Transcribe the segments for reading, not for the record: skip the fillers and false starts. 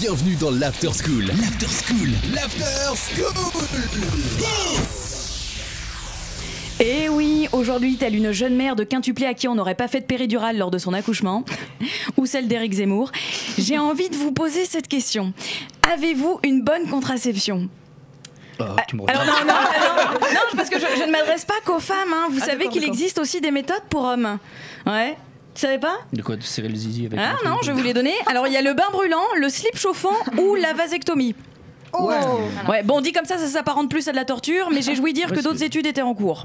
Bienvenue dans l'After School. L'After School. L'After School. Et oui, aujourd'hui, telle une jeune mère de quintuplé à qui on n'aurait pas fait de péridurale lors de son accouchement, ou celle d'Éric Zemmour, j'ai envie de vous poser cette question. Avez-vous une bonne contraception ? Alors non, parce que je ne m'adresse pas qu'aux femmes, hein. Vous savez qu'il existe aussi des méthodes pour hommes. Ouais. Tu savais pas ? De quoi ? De serrer le zizi avec... Ah non, je vous les donnais. Alors il y a le bain brûlant, le slip chauffant ou la vasectomie. Oh. Ouais, bon, dit comme ça, ça s'apparente plus à de la torture, mais j'ai joui dire que d'autres études étaient en cours.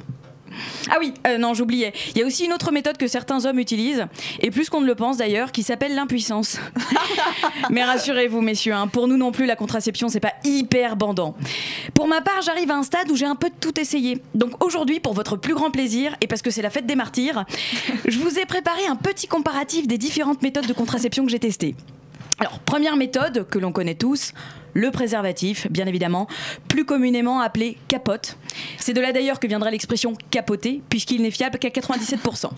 Ah oui, non, j'oubliais. Il y a aussi une autre méthode que certains hommes utilisent, et plus qu'on ne le pense d'ailleurs, qui s'appelle l'impuissance. Mais rassurez-vous, messieurs, hein, pour nous non plus, la contraception, c'est pas hyper bandant. Pour ma part, j'arrive à un stade où j'ai un peu de tout essayé. Donc aujourd'hui, pour votre plus grand plaisir, et parce que c'est la fête des martyrs, je vous ai préparé un petit comparatif des différentes méthodes de contraception que j'ai testées. Alors, première méthode que l'on connaît tous, le préservatif, bien évidemment, plus communément appelé capote. C'est de là d'ailleurs que viendrait l'expression capoter, puisqu'il n'est fiable qu'à 97%.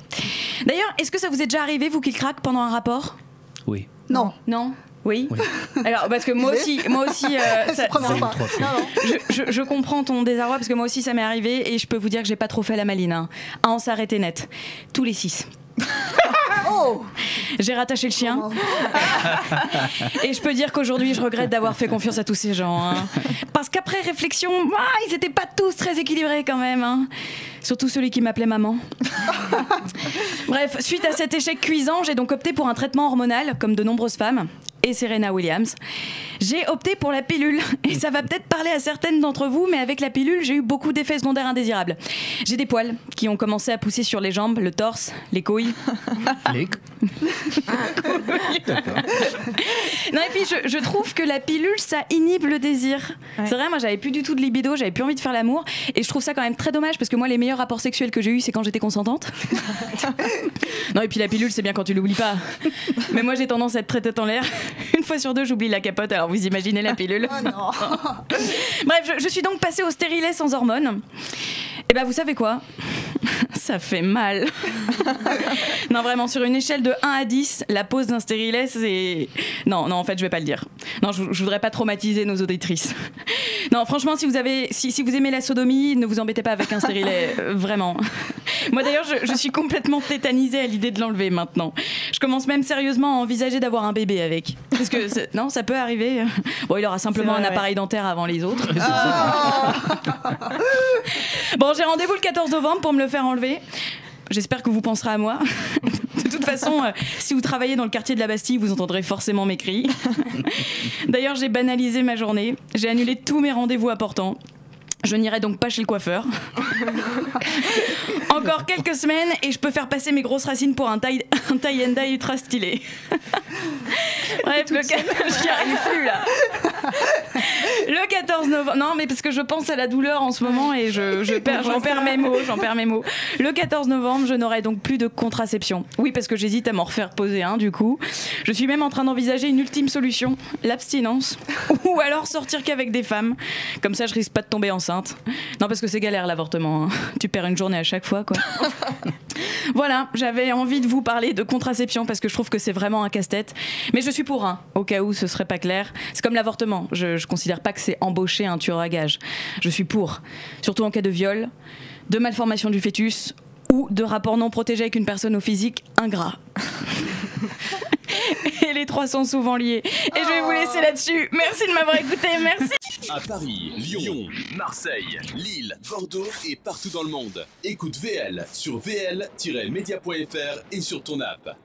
D'ailleurs, est-ce que ça vous est déjà arrivé, vous, qu'il craque pendant un rapport ? Oui. Non. Non ? Oui, oui. Alors, parce que moi aussi je comprends ton désarroi, parce que moi aussi ça m'est arrivé, et je peux vous dire que j'ai pas trop fait la maline, hein. À en s'arrêter net. Tous les 6. Oh. J'ai rattaché le chien. Oh. Et je peux dire qu'aujourd'hui je regrette d'avoir fait confiance à tous ces gens, hein. Parce qu'après réflexion, ah, ils n'étaient pas tous très équilibrés quand même, hein. Surtout celui qui m'appelait maman. Bref, suite à cet échec cuisant, j'ai donc opté pour un traitement hormonal, comme de nombreuses femmes, et Serena Williams. J'ai opté pour la pilule, et ça va peut-être parler à certaines d'entre vous, mais avec la pilule, j'ai eu beaucoup d'effets secondaires indésirables. J'ai des poils qui ont commencé à pousser sur les jambes, le torse, les couilles. Les couilles. Non, et puis je trouve que la pilule, ça inhibe le désir. Ouais. C'est vrai, moi j'avais plus du tout de libido, j'avais plus envie de faire l'amour, et je trouve ça quand même très dommage, parce que moi les meilleurs rapports sexuels que j'ai eu, c'est quand j'étais consentante. Non, et puis la pilule, c'est bien quand tu l'oublies pas. Mais moi j'ai tendance à être très tête en l'air. Une fois sur deux, j'oublie la capote, alors vous imaginez la pilule. Oh non. Bref, je suis donc passée au stérilet sans hormones. Et bah, vous savez quoi ? Ça fait mal. Non, vraiment, sur une échelle de 1 à 10, la pose d'un stérilet, c'est... Non, en fait, je vais pas le dire. Non, je voudrais pas traumatiser nos auditrices. Non, franchement, si vous aimez la sodomie, ne vous embêtez pas avec un stérilet. Vraiment. Moi, d'ailleurs, je suis complètement tétanisée à l'idée de l'enlever maintenant. Je commence même sérieusement à envisager d'avoir un bébé avec. Parce que, non, ça peut arriver. Bon, il aura simplement un appareil dentaire avant les autres. Oh. Bon, j'ai rendez-vous le 14 novembre pour me le faire enlever. J'espère que vous penserez à moi. De toute façon, si vous travaillez dans le quartier de la Bastille, vous entendrez forcément mes cris. D'ailleurs, j'ai banalisé ma journée. J'ai annulé tous mes rendez-vous importants. Je n'irai donc pas chez le coiffeur. Encore quelques semaines et je peux faire passer mes grosses racines pour un tie-and-dye ultra stylé. Bref, j'y arrive plus là. Le 14 novembre... Non, mais parce que je pense à la douleur en ce moment et j'en perds mes mots. Le 14 novembre, je n'aurai donc plus de contraception. Oui, parce que j'hésite à m'en refaire poser un, du coup. Je suis même en train d'envisager une ultime solution, l'abstinence. Ou alors sortir qu'avec des femmes. Comme ça, je risque pas de tomber enceinte. Non, parce que c'est galère l'avortement, hein. Tu perds une journée à chaque fois, quoi. Voilà, j'avais envie de vous parler de contraception parce que je trouve que c'est vraiment un casse-tête. Mais je suis pour un, au cas où ce serait pas clair. C'est comme l'avortement. Je considère pas que c'est embaucher un tueur à gages. Je suis pour. Surtout en cas de viol, de malformation du fœtus ou de rapport non protégé avec une personne au physique ingrat. Et les trois sont souvent liés. Et je vais vous laisser là-dessus. Merci de m'avoir écouté, merci. À Paris, Lyon, Marseille, Lille, Bordeaux et partout dans le monde. Écoute VL sur vl-media.fr et sur ton app.